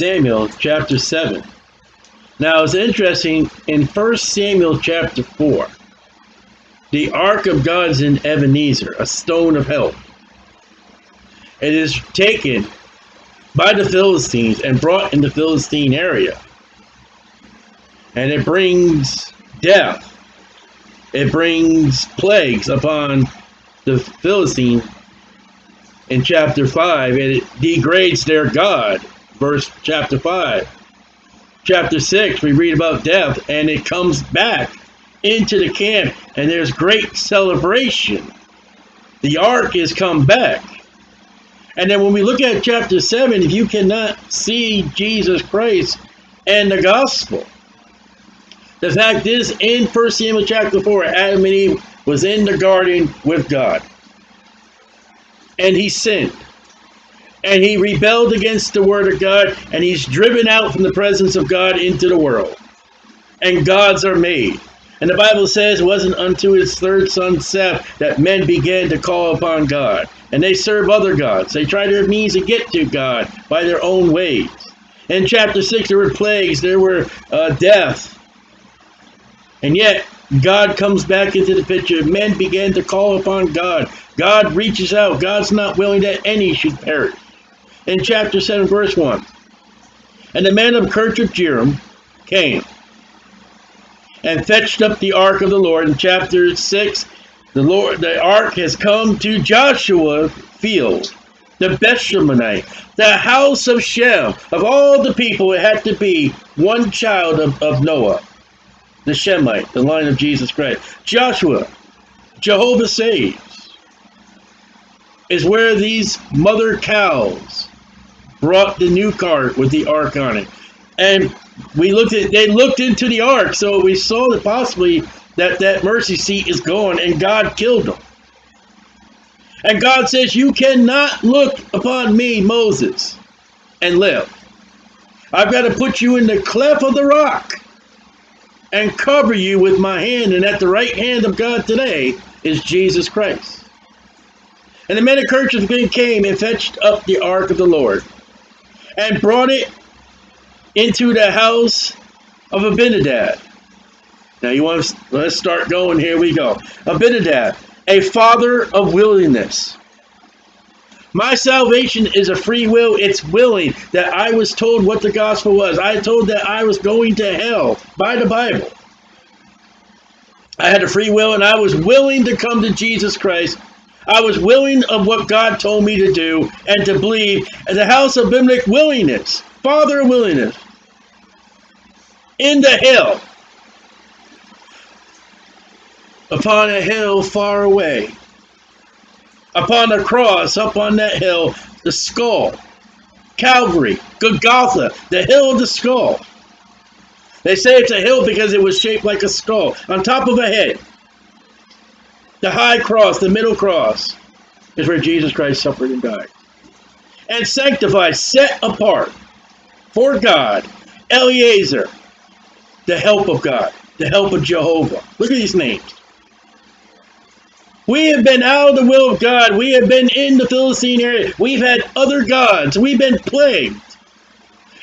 Samuel chapter 7. Now it's interesting, in 1 Samuel chapter 4, the ark of God is in Ebenezer, a stone of help. It is taken by the Philistines and brought in the Philistine area. And it brings death. It brings plagues upon the Philistines in chapter 5, and it degrades their God, verse chapter 5. Chapter 6, we read about death, and it comes back into the camp, and there's great celebration. The ark has come back. And then when we look at chapter 7, you cannot see Jesus Christ and the gospel. The fact is, in 1 Samuel chapter 4, Adam and Eve was in the garden with God. And he sinned. And he rebelled against the word of God, and he's driven out from the presence of God into the world. And gods are made. And the Bible says it wasn't until his third son Seth that men began to call upon God. And they serve other gods. They try their means to get to God by their own ways. In chapter 6, there were plagues. There were death. And yet, God comes back into the picture. Men began to call upon God. God reaches out. God's not willing that any should perish. In chapter 7, verse 1, and the men of Kirjath-jearim came and fetched up the ark of the Lord. In chapter 6, the ark has come to Joshua's field, the Beth-shemite, the house of Shem. Of all the people, it had to be one child of Noah, the Shemite, the line of Jesus Christ. Joshua, Jehovah saves, is where these mother cows brought the new cart with the ark on it. And we looked at, they looked into the ark, so we saw that possibly that mercy seat is gone, and God killed them. And God says, you cannot look upon me, Moses, and live. I've got to put you in the cleft of the rock and cover you with my hand. And at the right hand of God today is Jesus Christ. And the men of Kirjath-jearim came and fetched up the ark of the Lord and brought it into the house of Abinadab. Now you want to, let's start going, here we go. Abinadab, a father of willingness. My salvation is a free will. It's willing. That I was told what the gospel was. I told that I was going to hell by the Bible. I had a free will, and I was willing to come to Jesus Christ. I was willing of what God told me to do and to believe. At the house of Abimelech, willingness, father of willingness, in the hill, upon a hill far away. Upon a cross, up on that hill, the skull, Calvary, Golgotha, the hill of the skull. They say it's a hill because it was shaped like a skull, on top of a head. The high cross, the middle cross, is where Jesus Christ suffered and died. And sanctified, set apart for God, Eleazar, the help of God, the help of Jehovah. Look at these names. We have been out of the will of God. We have been in the Philistine area. We've had other gods. We've been plagued.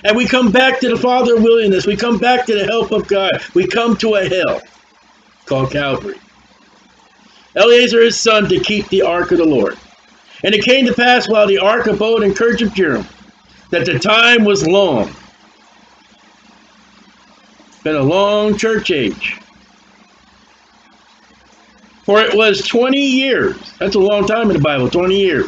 And we come back to the Father of willingness. We come back to the help of God. We come to a hill called Calvary. Eleazar his son to keep the ark of the Lord. And it came to pass while the ark abode in Kirjath-jearim that the time was long. It's been a long church age. For it was 20 years. That's a long time in the Bible, 20 years.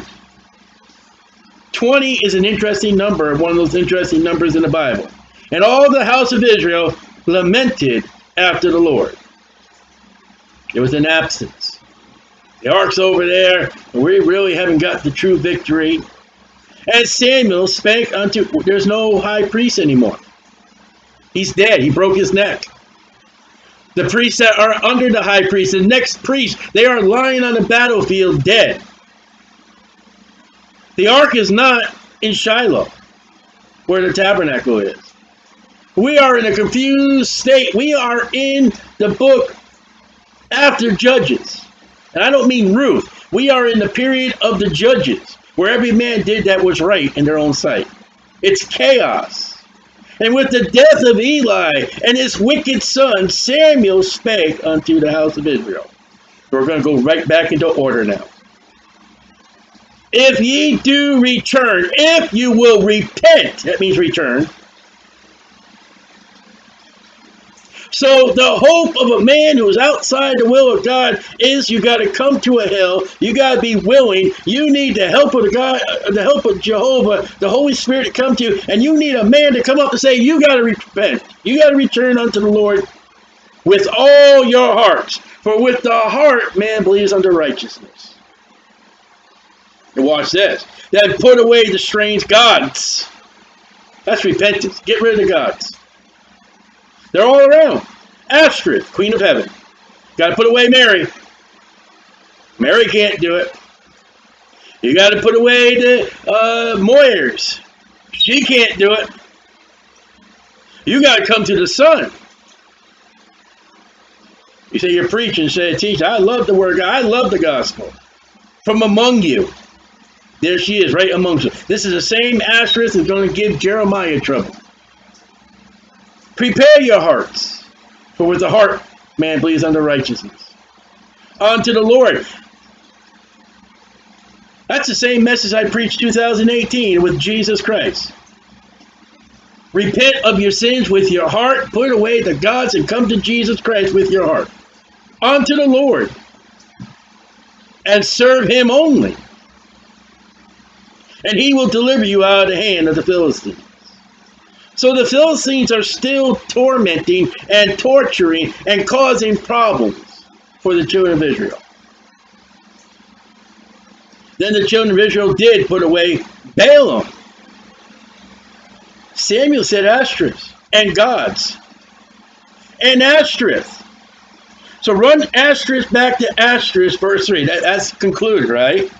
20 is an interesting number, one of those interesting numbers in the Bible. And all the house of Israel lamented after the Lord. It was an absence. The ark's over there, and we really haven't got the true victory. And Samuel spake unto, there's no high priest anymore. He's dead, he broke his neck. The priests that are under the high priest, the next priest, they are lying on the battlefield dead. The ark is not in Shiloh, where the tabernacle is. We are in a confused state. We are in the book after Judges. And I don't mean Ruth. We are in the period of the Judges, where every man did that was right in their own sight. It's chaos. And with the death of Eli and his wicked son, Samuel spake unto the house of Israel. We're going to go right back into order now. If ye do return, if you will repent, that means return. So the hope of a man who's outside the will of God is you got to come to a hell. You got to be willing. You need the help of God, the help of Jehovah, the Holy Spirit to come to you. And you need a man to come up and say, you got to repent. You got to return unto the Lord with all your hearts. For with the heart, man believes unto righteousness. And watch this. That put away the strange gods. That's repentance. Get rid of the gods. They're all around. Astrid, Queen of Heaven. Got to put away Mary. Mary can't do it. You got to put away the Moyers. She can't do it. You got to come to the Son. You say you're preaching, say teach. I love the word. I love the gospel. From among you. There she is, right amongst us. This is the same Asherah that's going to give Jeremiah trouble. Prepare your hearts, for with the heart man believes unto righteousness. Unto the Lord. That's the same message I preached 2018 with Jesus Christ. Repent of your sins with your heart, put away the gods, and come to Jesus Christ with your heart. Unto the Lord. And serve him only. And he will deliver you out of the hand of the Philistines. So the Philistines are still tormenting and torturing and causing problems for the children of Israel. Then the children of Israel did put away Balaam. Samuel said Ashtoreth and gods and Ashtoreth. So run Ashtoreth back to Ashtoreth, verse 3. That's concluded, right?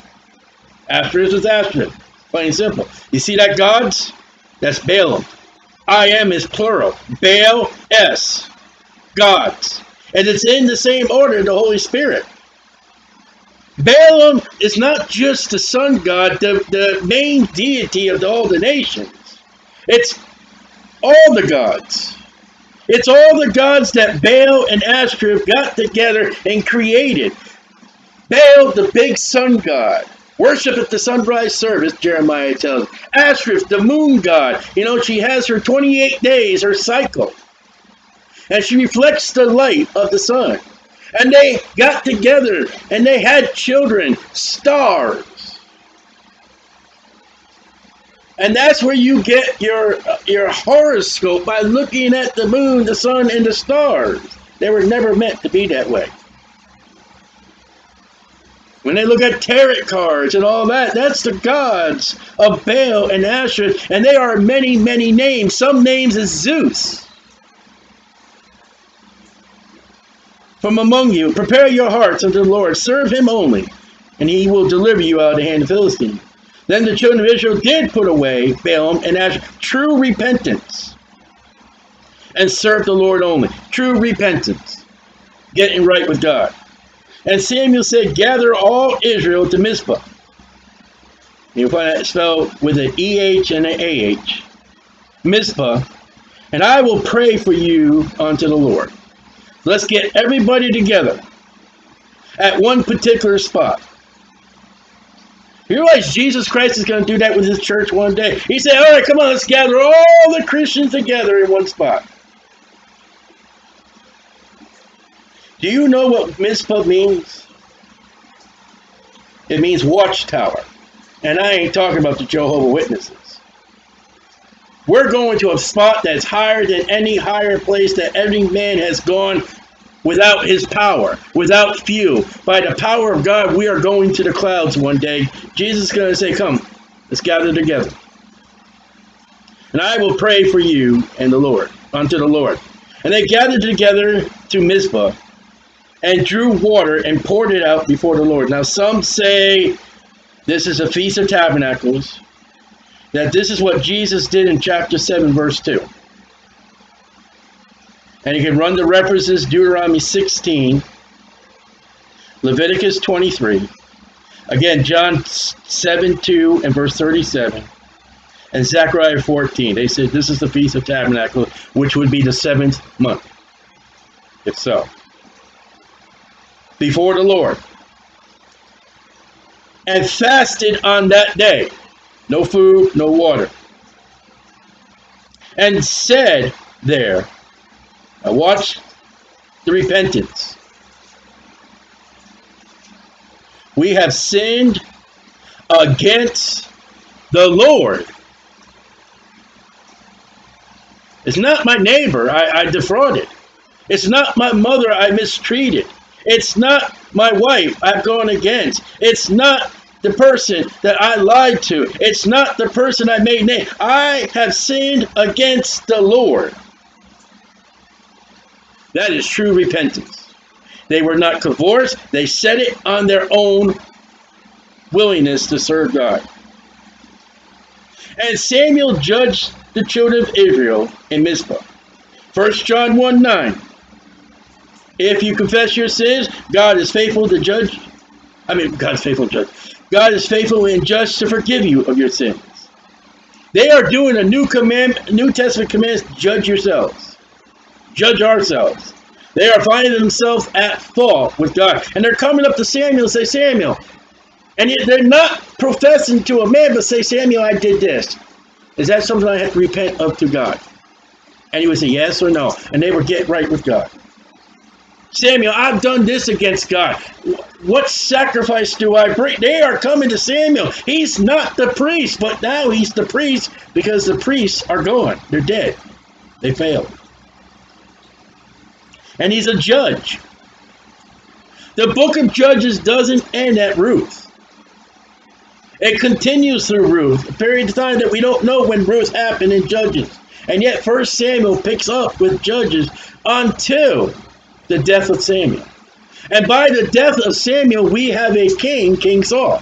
Ashtoreth is Ashtoreth. Plain and simple. You see that gods? That's Balaam. I am is plural. Baal, S. Gods. And it's in the same order, the Holy Spirit. Balaam is not just the sun god, the main deity of all the nations. It's all the gods. It's all the gods that Baal and Ashtoreth got together and created. Baal, the big sun god. Worship at the sunrise service, Jeremiah tells us. Ashtoreth, the moon god. You know, she has her 28 days, her cycle. And she reflects the light of the sun. And they got together and they had children, stars. And that's where you get your horoscope, by looking at the moon, the sun, and the stars. They were never meant to be that way. When they look at tarot cards and all that, that's the gods of Baal and Asherah, and they are many, many names. Some names is Zeus. From among you, prepare your hearts unto the Lord, serve him only, and he will deliver you out of the hand of the Philistines. Then the children of Israel did put away Balaam and Asherah, true repentance, and serve the Lord only. True repentance, getting right with God. And Samuel said, gather all Israel to Mizpah. You'll find that spelled with an E-H and an A-H. Mizpah. And I will pray for you unto the Lord. Let's get everybody together at one particular spot. You realize Jesus Christ is going to do that with his church one day. He said, all right, come on, let's gather all the Christians together in one spot. Do you know what Mizpah means? It means watchtower. And I ain't talking about the Jehovah's Witnesses. We're going to a spot that's higher than any higher place that any man has gone without his power, without fuel. By the power of God, we are going to the clouds one day. Jesus is going to say, come, let's gather together. And I will pray for you and the Lord, unto the Lord. And they gathered together to Mizpah, and drew water and poured it out before the Lord. Now some say this is a Feast of Tabernacles, that this is what Jesus did in chapter 7, verse 2. And you can run the references, Deuteronomy 16, Leviticus 23, again John 7, 2 and verse 37, and Zechariah 14. They said this is the Feast of Tabernacle, which would be the 7th month itself. Before the Lord. And fasted on that day. No food, no water. And said there, now watch the repentance. We have sinned against the Lord. It's not my neighbor I defrauded. It's not my mother I mistreated. It's not my wife I've gone against. It's not the person that I lied to. It's not the person I made name. I have sinned against the Lord. That is true repentance. They were not divorced. They said it on their own willingness to serve God. And Samuel judged the children of Israel in Mizpah. 1 John 1:9. If you confess your sins, God is faithful to judge. God is faithful and just to forgive you of your sins. They are doing a New Testament command, judge yourselves. Judge ourselves. They are finding themselves at fault with God. And they're coming up to Samuel and say, Samuel. And they're not professing to a man, but say, Samuel, I did this. Is that something I have to repent of to God? And he would say, yes or no. And they would get right with God. Samuel, I've done this against God. What sacrifice do I bring? They are coming to Samuel. He's not the priest, but now he's the priest because the priests are gone. They're dead. They failed. And he's a judge. The book of Judges doesn't end at Ruth. It continues through Ruth, a period of time that we don't know when Ruth happened in Judges. And yet 1 Samuel picks up with Judges until the death of Samuel. And by the death of Samuel, we have a king, King Saul.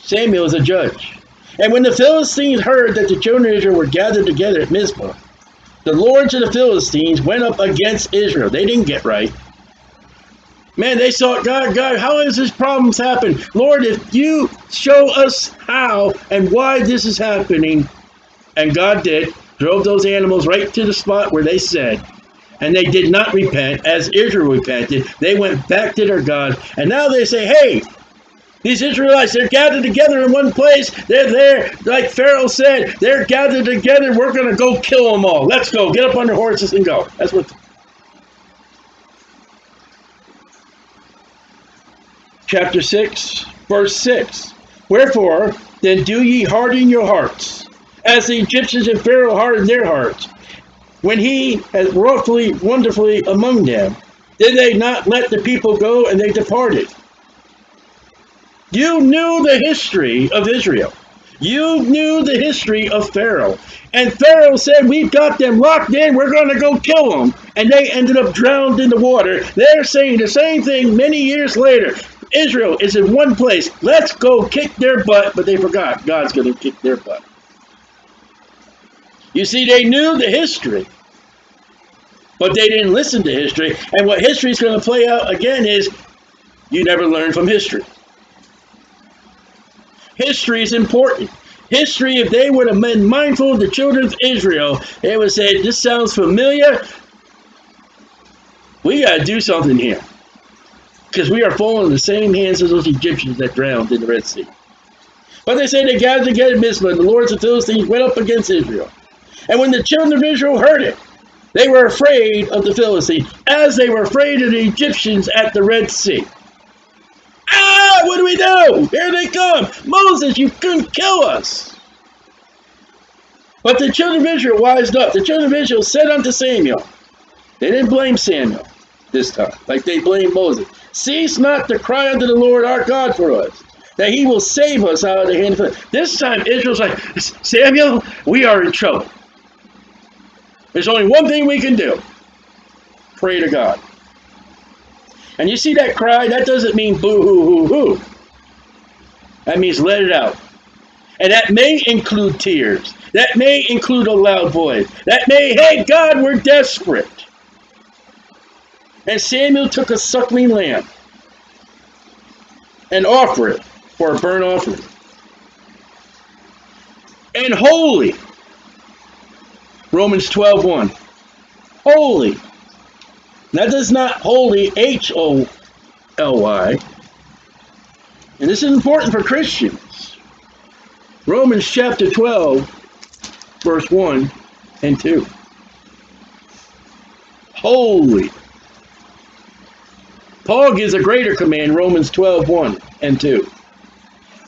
Samuel is a judge. And when the Philistines heard that the children of Israel were gathered together at Mizpah, the lords of the Philistines went up against Israel. They didn't get right. Man, they sought God. God, how has this problems happen? Lord, if you show us how and why this is happening, and God did, drove those animals right to the spot where they said, and they did not repent as Israel repented. They went back to their God, and now they say, hey, these Israelites, they're gathered together in one place. They're there, like Pharaoh said, they're gathered together. We're going to go kill them all. Let's go. Get up on their horses and go. That's what. Chapter 6, verse 6. Wherefore, then do ye harden your hearts, as the Egyptians and Pharaoh hardened their hearts, when he had wrought wonderfully among them. Did they not let the people go, and they departed? You knew the history of Israel. You knew the history of Pharaoh. And Pharaoh said, we've got them locked in. We're going to go kill them. And they ended up drowned in the water. They're saying the same thing many years later. Israel is in one place. Let's go kick their butt. But they forgot God's going to kick their butt. You see, they knew the history, but they didn't listen to history. And what history is going to play out again is you never learn from history. History is important. History, if they would have been mindful of the children of Israel, they would say, this sounds familiar. We got to do something here because we are falling in the same hands as those Egyptians that drowned in the Red Sea. But they say they gathered together in Mizpah, and the lords of Philistines went up against Israel. And when the children of Israel heard it, they were afraid of the Philistines, as they were afraid of the Egyptians at the Red Sea. Ah, what do we do? Here they come. Moses, you couldn't kill us. But the children of Israel wised up. The children of Israel said unto Samuel, they didn't blame Samuel this time, like they blamed Moses. Cease not to cry unto the Lord our God for us, that he will save us out of the hand of Philistines. This time Israel's like, Samuel, we are in trouble. There's only one thing we can do. Pray to God. And you see that cry? That doesn't mean boo-hoo-hoo-hoo. That means let it out. And that may include tears. That may include a loud voice. That may, hey, God, we're desperate. And Samuel took a suckling lamb and offered it for a burnt offering. and holy. Romans 12:1. Holy. That does not holy, H-O-L-Y. And this is important for Christians. Romans chapter 12, verse 1 and 2. Holy. Paul gives a greater command, Romans 12, 1 and 2.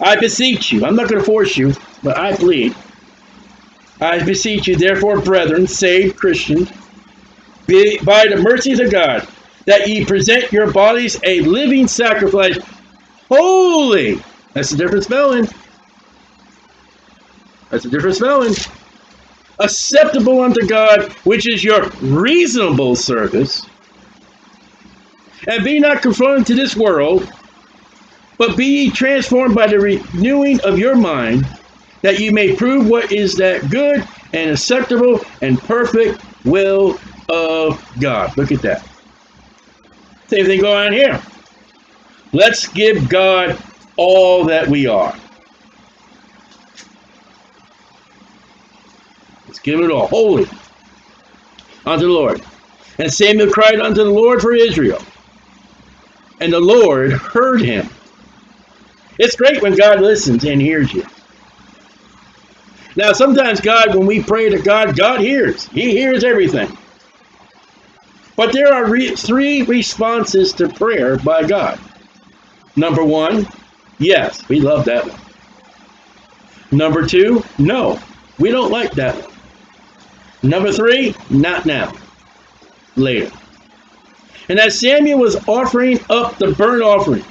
I beseech you. I'm not going to force you, but I plead. I beseech you, therefore, brethren, saved Christians, by the mercies of God, that ye present your bodies a living sacrifice, holy. That's a different spelling. That's a different spelling. Acceptable unto God, which is your reasonable service. And be not conformed to this world, but be ye transformed by the renewing of your mind, that you may prove what is that good and acceptable and perfect will of God. Look at that. Same thing going on here. Let's give God all that we are. Let's give it all wholly unto the Lord. And Samuel cried unto the Lord for Israel, and the Lord heard him. It's great when God listens and hears you. Now, sometimes God, when we pray to God, God hears. He hears everything. But there are three responses to prayer by God. Number one, yes, we love that one. Number two, no, we don't like that one. Number three, not now, later. And as Samuel was offering up the burnt offering,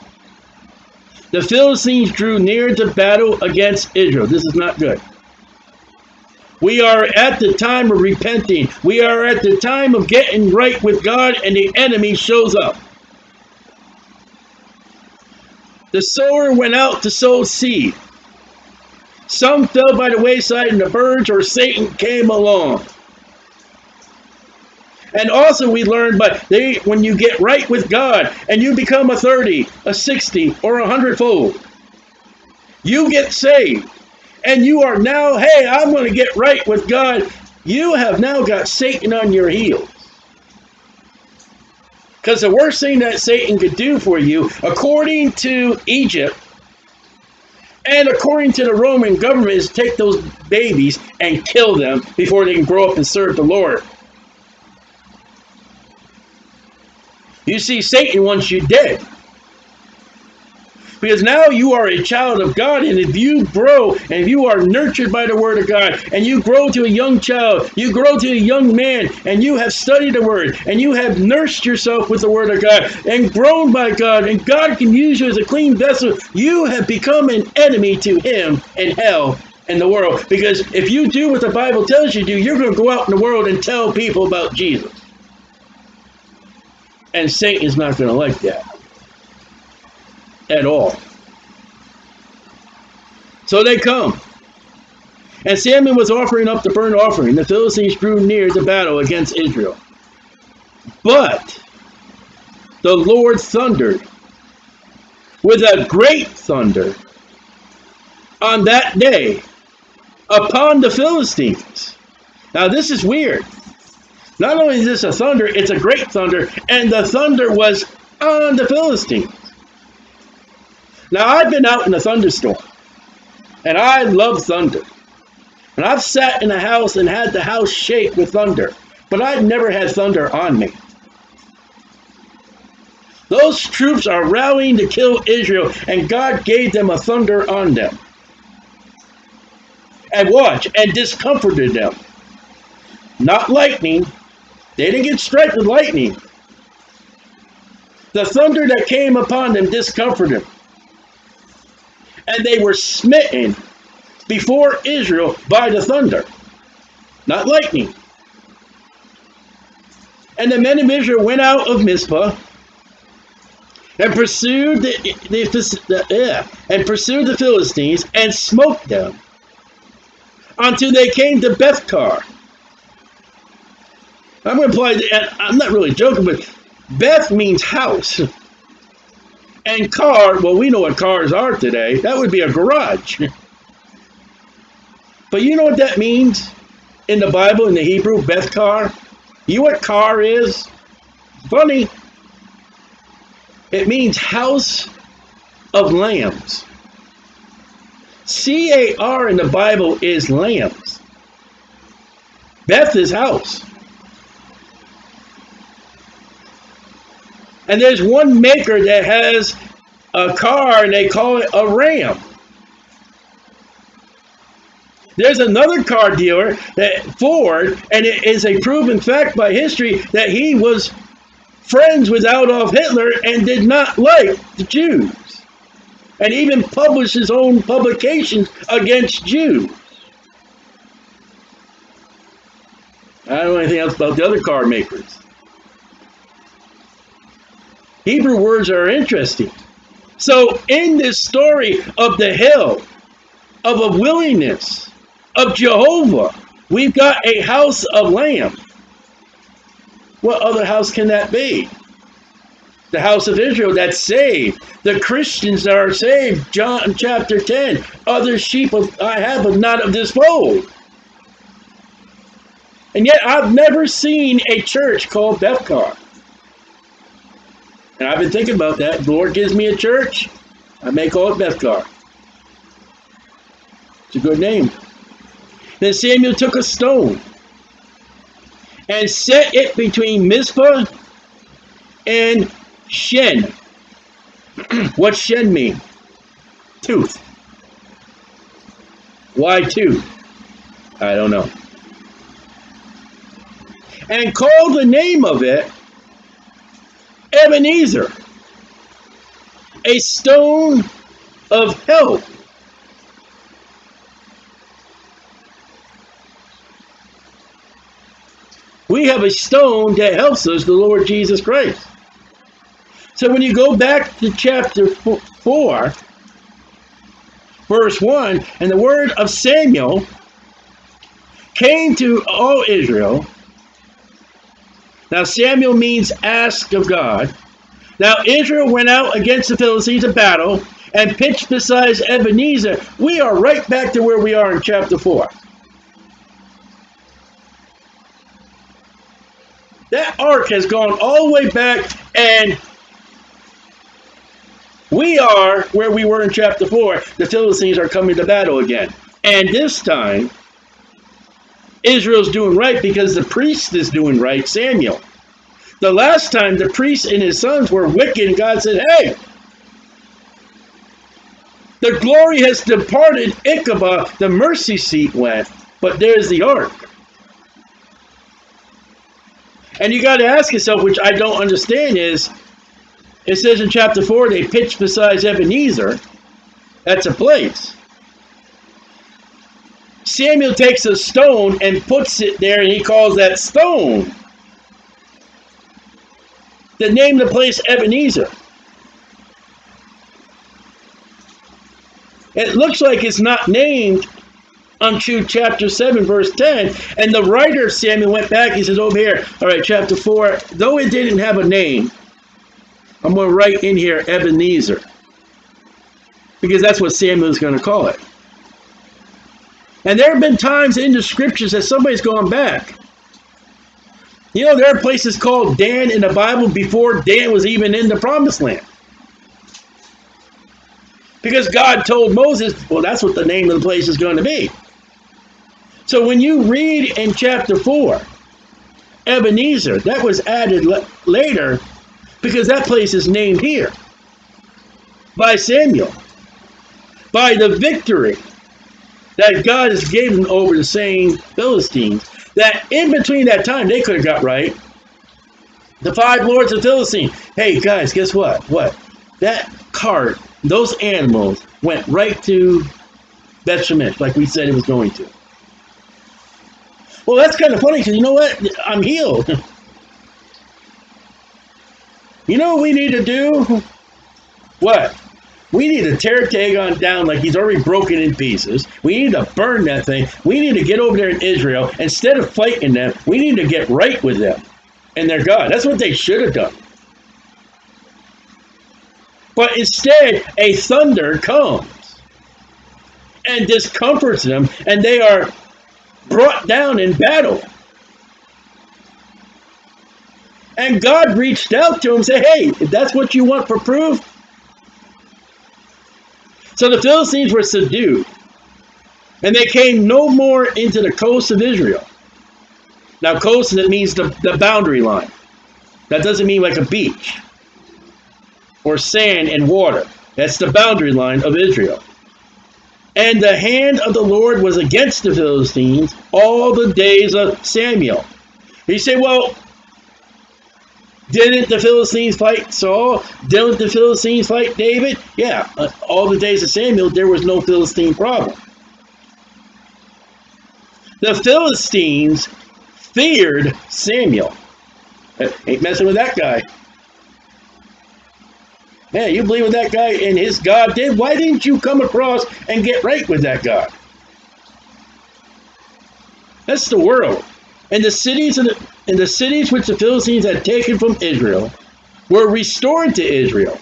the Philistines drew near to battle against Israel. This is not good. We are at the time of repenting. We are at the time of getting right with God, and the enemy shows up. The sower went out to sow seed. Some fell by the wayside, and the birds or Satan came along. And also we learned, when you get right with God and you become a 30, a 60, or 100-fold, you get saved. And you are now, hey, I'm going to get right with God. You have now got Satan on your heels. Because the worst thing that Satan could do for you, according to Egypt and according to the Roman government, is take those babies and kill them before they can grow up and serve the Lord. You see, Satan wants you dead. Because now you are a child of God, and if you grow, and if you are nurtured by the Word of God, and you grow to a young child, you grow to a young man, and you have studied the Word, and you have nursed yourself with the Word of God, and grown by God, and God can use you as a clean vessel, you have become an enemy to Him and hell and the world. Because if you do what the Bible tells you to do, you're going to go out in the world and tell people about Jesus. And Satan is not going to like that at all. So they come. And Samuel was offering up the burnt offering. The Philistines drew near to battle against Israel. But the Lord thundered with a great thunder on that day upon the Philistines. Now this is weird. Not only is this a thunder, it's a great thunder, and the thunder was on the Philistines. Now, I've been out in a thunderstorm, and I love thunder. And I've sat in a house and had the house shake with thunder, but I've never had thunder on me. Those troops are rallying to kill Israel, and God gave them a thunder on them. And watch, and discomforted them. Not lightning. They didn't get struck with lightning. The thunder that came upon them discomforted them. And they were smitten before Israel by the thunder, not lightning. And the men of Israel went out of Mizpah and pursued the Philistines and smote them until they came to Beth-car. I'm going to apply, I'm not really joking, but Beth means house. And car, well, we know what cars are today. That would be a garage. But you know what that means in the Bible, in the Hebrew, Beth-car? You know what car is? Funny. It means house of lambs. C-A-R in the Bible is lambs. Beth is house. And there's one maker that has a car and they call it a ram. There's another car dealer, that Ford, and it is a proven fact by history that he was friends with Adolf Hitler and did not like the Jews. And even published his own publications against Jews. I don't know anything else about the other car makers. Hebrew words are interesting. So in this story of the hill, of a willingness, of Jehovah, we've got a house of lamb. What other house can that be? The house of Israel that's saved. The Christians that are saved. John chapter 10. Other sheep I have, but not of this fold. And yet I've never seen a church called Beth-car. And I've been thinking about that. The Lord gives me a church, I may call it Beth-car. It's a good name. Then Samuel took a stone and set it between Mizpah and Shen. What's Shen mean? Tooth. Why tooth? I don't know. And called the name of it Ebenezer, a stone of help. We have a stone that helps us, the Lord Jesus Christ. So when you go back to chapter 4, verse 1, and the word of Samuel came to all Israel. Now Samuel means ask of God. Now Israel went out against the Philistines in battle and pitched beside Ebenezer. We are right back to where we are in chapter 4. That ark has gone all the way back, and we are where we were in chapter 4. The Philistines are coming to battle again. And this time, Israel's doing right because the priest is doing right, Samuel. The last time, the priest and his sons were wicked, and God said, hey, the glory has departed Ichabod, the mercy seat went, but there's the ark. And you got to ask yourself, which I don't understand is, it says in chapter 4, they pitched beside Ebenezer. That's a place. Samuel takes a stone and puts it there, and he calls that stone. They name the place Ebenezer. It looks like it's not named unto chapter 7, verse 10. And the writer of Samuel went back, he says, over here, all right, chapter 4, though it didn't have a name, I'm going to write in here Ebenezer, because that's what Samuel is going to call it. And there have been times in the scriptures that somebody's gone back. You know, there are places called Dan in the Bible before Dan was even in the promised land. Because God told Moses, well, that's what the name of the place is going to be. So when you read in chapter 4, Ebenezer, that was added later because that place is named here by Samuel, by the victory that God has given over the same Philistines, that in between that time, they could have got right. The five lords of Philistine, hey guys, guess what? What? That cart, those animals went right to Bethshemesh, like we said it was going to. Well, that's kind of funny, because you know what? I'm healed. You know what we need to do? What? We need to tear Dagon down like he's already broken in pieces. We need to burn that thing. We need to get over there in Israel. Instead of fighting them, we need to get right with them and their God. That's what they should have done. But instead, a thunder comes. man discomforts them, and they are brought down in battle. And God reached out to him and said, hey, if that's what you want for proof. So the Philistines were subdued, and they came no more into the coast of Israel. Now, coast, that means the boundary line. That doesn't mean like a beach or sand and water. That's the boundary line of Israel. And the hand of the Lord was against the Philistines all the days of Samuel. You say, well, didn't the Philistines fight Saul? Didn't the Philistines fight David? Yeah, all the days of Samuel, there was no Philistine problem. The Philistines feared Samuel. Ain't messing with that guy. Man, you believe in that guy and his God did? Why didn't you come across and get right with that God? That's the world. And the cities which the Philistines had taken from Israel were restored to Israel.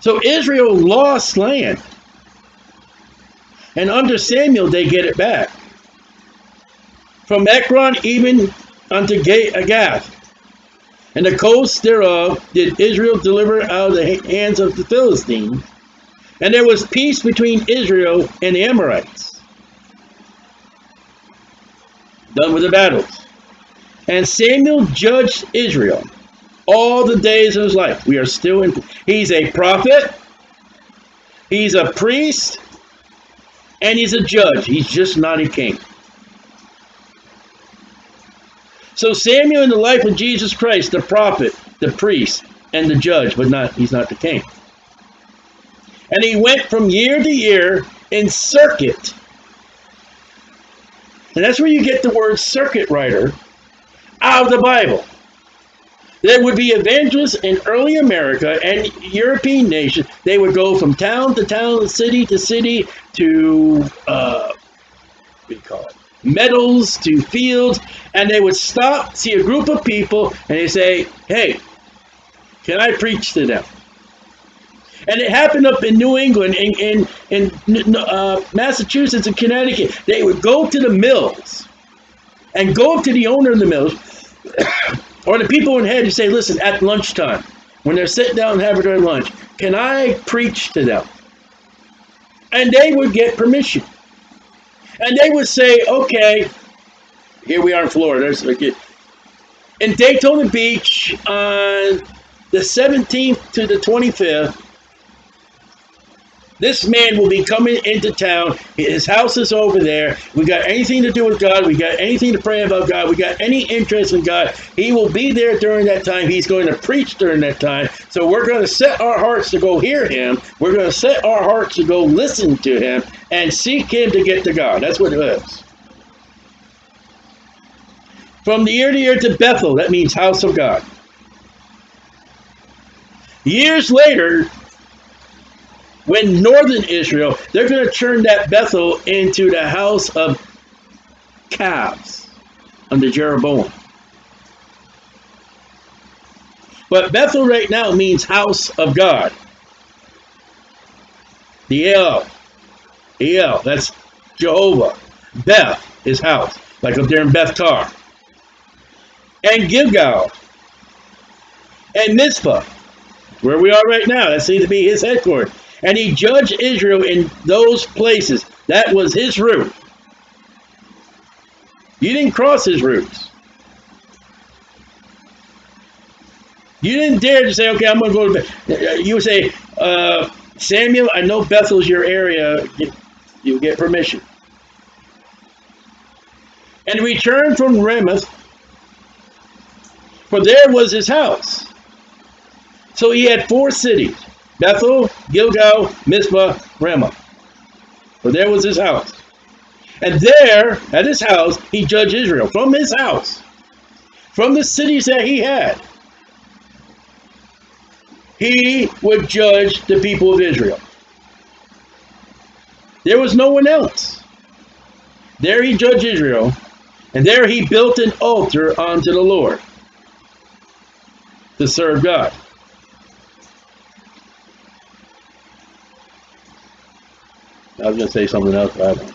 So Israel lost land. And under Samuel, they get it back. From Ekron even unto Gath, and the coast thereof did Israel deliver out of the hands of the Philistines, and there was peace between Israel and the Amorites. Done with the battles. And Samuel judged Israel all the days of his life. We are still in. He's a prophet, he's a priest, and he's a judge. He's just not a king. So Samuel in the life of Jesus Christ, the prophet, the priest, and the judge, but he's not the king. And he went from year to year in circuit. And that's where you get the word circuit writer out of the Bible. There would be evangelists in early America and European nations. They would go from town to town, city to city, to, what do you call it? Meadows to fields, and they would stop, see a group of people, and they say, hey, can I preach to them? And it happened up in New England, in Massachusetts and Connecticut. They would go to the mills and go up to the owner of the mills or the people in head and say, listen, at lunchtime, when they're sitting down and having their lunch, can I preach to them? And they would get permission. And they would say, okay, here we are in Florida. In Daytona Beach on the 17th to the 25th, this man will be coming into town. His house is over there. We got anything to do with God. We got anything to pray about God. We got any interest in God. He will be there during that time. He's going to preach during that time. So we're going to set our hearts to go hear him. We're going to set our hearts to go listen to him and seek him to get to God. That's what it is. From the year to year to Bethel, that means house of God. Years later, when northern Israel, they're going to turn that Bethel into the house of calves under Jeroboam. But Bethel right now means house of God. The El, that's Jehovah. Beth is house, like up there in Beth-car. And Gilgal. And Mizpah, where we are right now. That seems to be his headquarters. And he judged Israel in those places. That was his route. You didn't cross his routes. You didn't dare to say, okay, I'm going to go to Bethel. You would say, Samuel, I know Bethel's your area. You get permission. And returned from Ramoth, for there was his house. So he had four cities. Bethel, Gilgal, Mizpah, Ramah. For there was his house. And there, at his house, he judged Israel. From his house. From the cities that he had. He would judge the people of Israel. There was no one else. There he judged Israel. And there he built an altar unto the Lord. To serve God. I was going to say something else, but